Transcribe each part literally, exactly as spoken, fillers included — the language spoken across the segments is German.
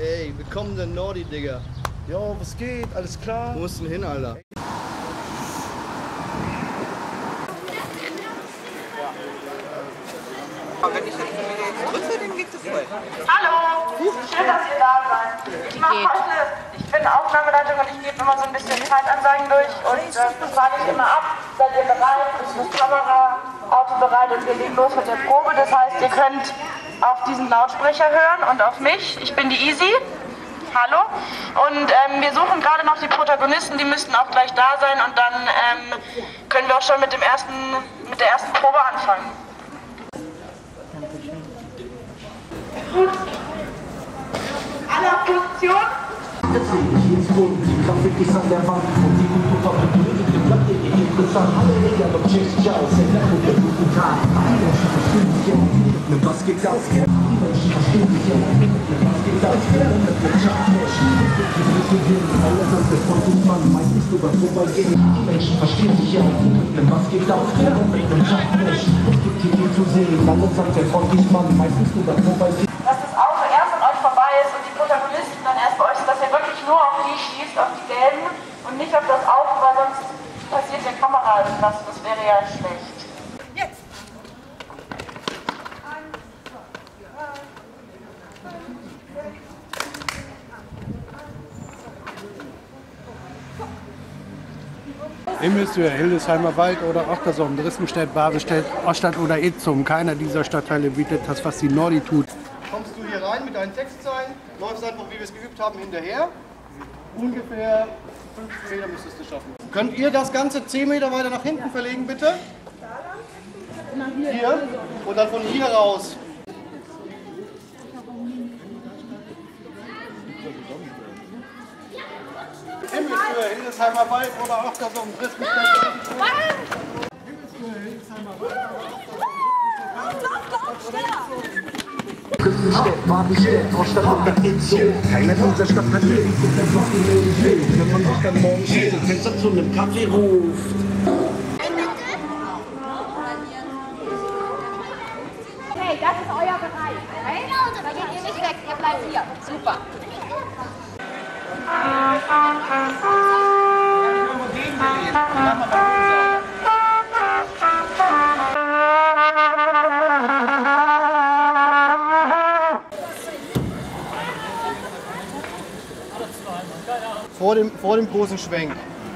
Ey, willkommen den Nordi Digger. Jo, was geht? Alles klar? Wo ist denn hin, Alter? Wenn ich das drücke, dann geht es voll. Hallo! Schön, dass ihr da seid. Ich mache heute, ich bin Aufnahmeleitung und ich gebe immer so ein bisschen Zeitansagen durch und äh, das frage ich immer ab. Seid ihr bereit? Ist das Kamera, Auto bereit und wir legen los mit der Probe. Das heißt, ihr könnt auf diesen Lautsprecher hören und auf mich. Ich bin die Easy. Hallo. Und ähm, wir suchen gerade noch die Protagonisten, die müssten auch gleich da sein und dann ähm, können wir auch schon mit, dem ersten, mit der ersten Probe anfangen. Alle auf Position. Dass das Auto erst an euch vorbei ist und die Protagonisten dann erst bei euch sind, dass ihr wirklich nur auf die schießt, auf die gelben und nicht auf das Auto, weil sonst passiert der Kamera irgendwas, das wäre ja schlecht. Jetzt! Ihr müsst über Hildesheimer Wald oder auch das auf dem Dristenstedt, Barbestedt, Oststadt oder Itzum. Keiner dieser Stadtteile bietet das, was die Nordi tut. Kommst du hier rein mit deinen Textzeilen, läufst einfach, wie wir es geübt haben, hinterher. Ungefähr fünf Meter müsstest du schaffen. Könnt ihr das Ganze zehn Meter weiter nach hinten verlegen, bitte? Hier und dann von hier raus. Himmelsfür, Hildesheimer Wald oder auch das auf dem dritten Stand. Himmelsfür, Hildesheimer Wald oder auch das keiner von unserer Stadt hat Leben. Wenn man sich dann morgens hier zum Fenster zu einem Kaffee ruft. Hey, das ist euer Bereich. Hey? Da geht ihr nicht weg, ihr bleibt hier. Super. Vor dem, vor dem großen Schwenk,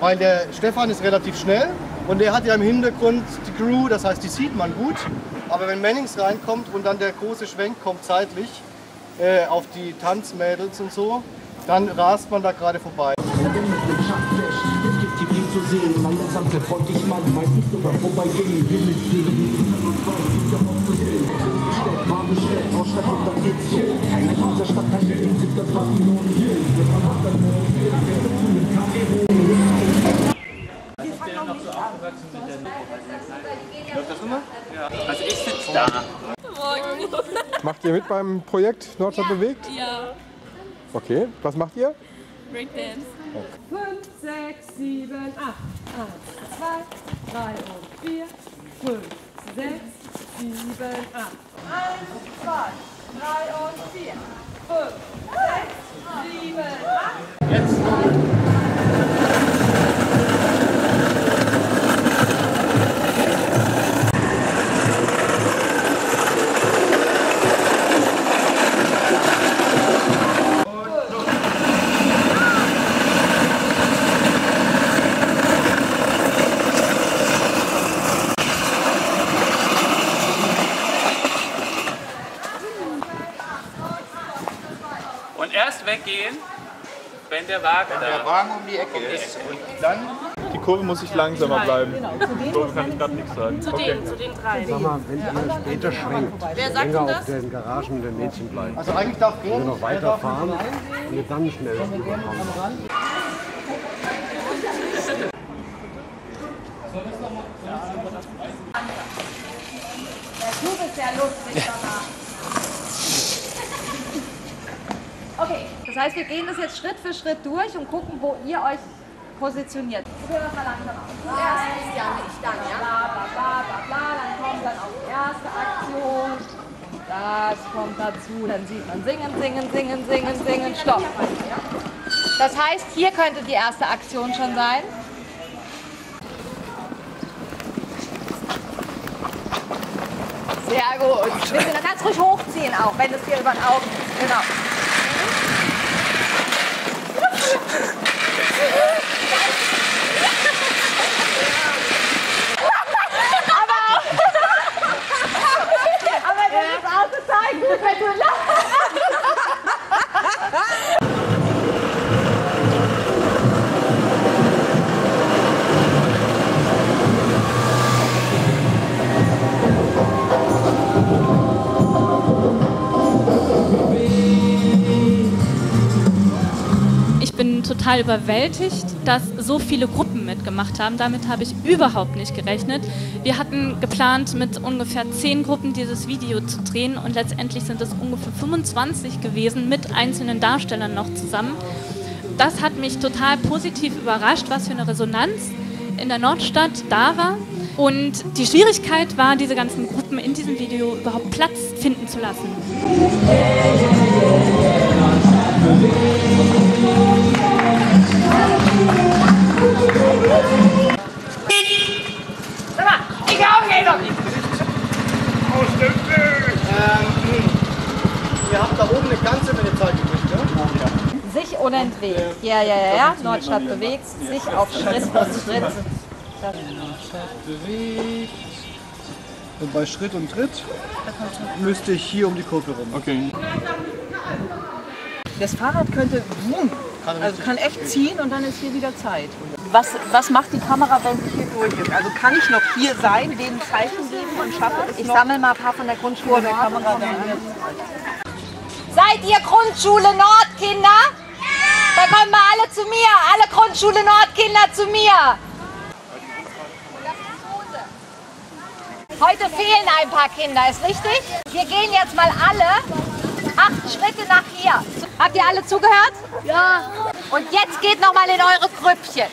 weil der Stefan ist relativ schnell und der hat ja im Hintergrund die Crew, das heißt, die sieht man gut, aber wenn Mannings reinkommt und dann der große Schwenk kommt zeitlich äh, auf die Tanzmädels und so, dann rast man da gerade vorbei. Also ich sitze da. Morgen. Macht ihr mit beim Projekt Nordstadt bewegt? Ja. Okay, was macht ihr? Breakdance. fünf, sechs, sieben, acht, eins, zwei, drei und vier, fünf, sechs, sieben, acht, eins, zwei, drei und vier, fünf, sechs, sieben, acht. Jetzt! Weggehen, wenn der Wagen, wenn der Wagen um die Ecke ist. Und dann die Kurve muss ich langsamer bleiben. Die Kurve kann ich gerade nichts sagen. Zu den, zu den drei. Sag mal, wenn ihr später schwenkt, wer sagt denn das? Auf den Garagen mit den Mädchen bleiben. Also eigentlich darf ihr noch weiterfahren und dann schnell überkommen. Du bist ja lustig danach. Okay, das heißt, wir gehen das jetzt Schritt für Schritt durch und gucken, wo ihr euch positioniert. Probieren wir mal langsam aus. Zuerst ist ja nicht dann, ja? Bla, bla, bla, bla, bla, dann kommt dann auch die erste Aktion. Das kommt dazu, dann sieht man singen, singen, singen, singen, singen, stopp. Das heißt, hier könnte die erste Aktion schon sein. Sehr gut. Wir müssen ganz ruhig hochziehen auch, wenn es dir über den Augen ist. Genau. Aber, aber das ist ausgezeichnet, wenn du lachst. Total überwältigt, dass so viele Gruppen mitgemacht haben. Damit habe ich überhaupt nicht gerechnet. Wir hatten geplant, mit ungefähr zehn Gruppen dieses Video zu drehen und letztendlich sind es ungefähr fünfundzwanzig gewesen, mit einzelnen Darstellern noch zusammen. Das hat mich total positiv überrascht, was für eine Resonanz in der Nordstadt da war. Und die Schwierigkeit war, diese ganzen Gruppen in diesem Video überhaupt Platz finden zu lassen. Ihr habt da oben eine ganze Menge Zeit gekriegt, ne? Sich und entwegt. Ja, ja, ja, ja. Nordstadt bewegt sich auf Schritt und Tritt. Nordstadt bewegt. Und bei Schritt und Tritt müsste ich hier um die Kurve rum. Okay. Das Fahrrad könnte boom. Also kann echt ziehen und dann ist hier wieder Zeit. Was, was macht die Kamera, wenn sie hier durch ist? Also kann ich noch hier sein, denen Zeichen geben und schaffe es? Ich sammle mal ein paar von der Grundschule der Kamera. Seid ihr Grundschule Nord, Kinder? Ja! Da kommen wir alle zu mir, alle Grundschule Nord, Kinder zu mir. Heute fehlen ein paar Kinder, ist richtig? Wir gehen jetzt mal alle acht Schritte nach hier. Habt ihr alle zugehört? Ja. Und jetzt geht noch mal in eure Grüppchen.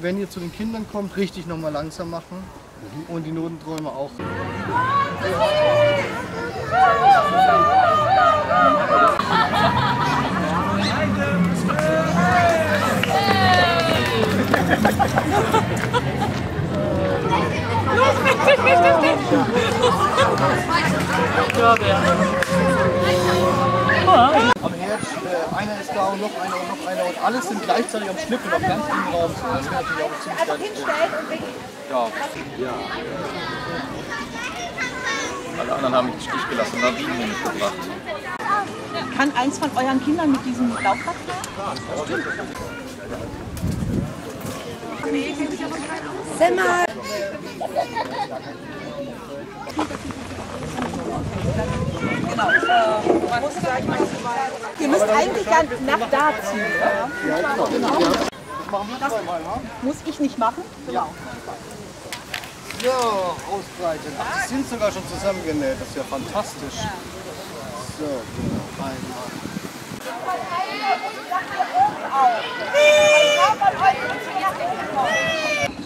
Wenn ihr zu den Kindern kommt, richtig nochmal langsam machen und die Notenträume auch. Am Herz, äh, einer ist da und noch einer und noch einer und alles sind gleichzeitig am Schnippen auf ganz vielen Raum. Das kann natürlich auch ziemlich also hinstellen und weg. Ja. Ja. Alle anderen haben mich im Stich gelassen und haben Bienen mitgebracht. Kann eins von euren Kindern mit diesem Laufrad fahren? Semmer! Genau. Ihr müsst eigentlich ja nach da ziehen. Ja, genau. Das muss ich nicht machen? Genau. So, ausbreiten. Ach, das sind sogar schon zusammengenäht. Das ist ja fantastisch. So, genau. Einmal.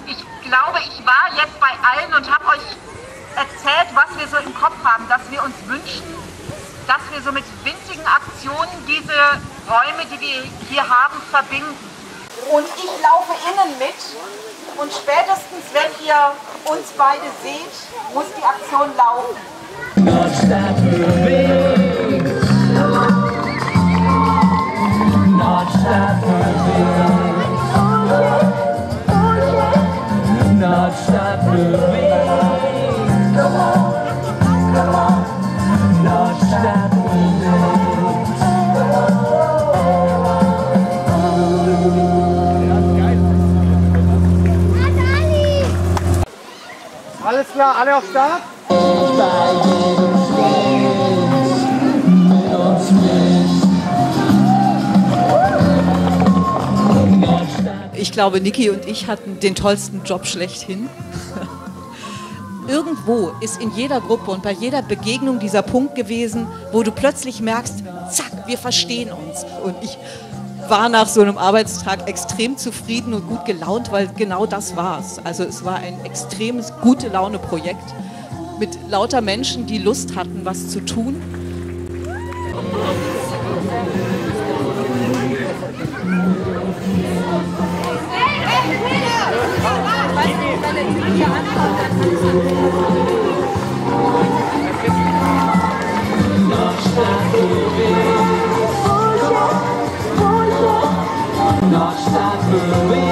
Ich glaube, ich war jetzt bei allen und habe euch erzählt, was wir so im Kopf haben, dass wir uns wünschen, dass wir so mit winzigen Aktionen diese Räume, die wir hier haben, verbinden. Und ich laufe innen mit und spätestens, wenn ihr uns beide seht, muss die Aktion laufen. Nordstadt bewegt. Nordstadt bewegt. Nordstadt bewegt. Come on, come on. alle auf Start? Ich glaube, Niki und ich hatten den tollsten Job schlechthin. Irgendwo ist in jeder Gruppe und bei jeder Begegnung dieser Punkt gewesen, wo du plötzlich merkst, zack, wir verstehen uns. Und ich war nach so einem Arbeitstag extrem zufrieden und gut gelaunt, weil genau das war's. Also es war ein extremes Gute-Laune-Projekt mit lauter Menschen, die Lust hatten, was zu tun. Nordstadt in Bewegung.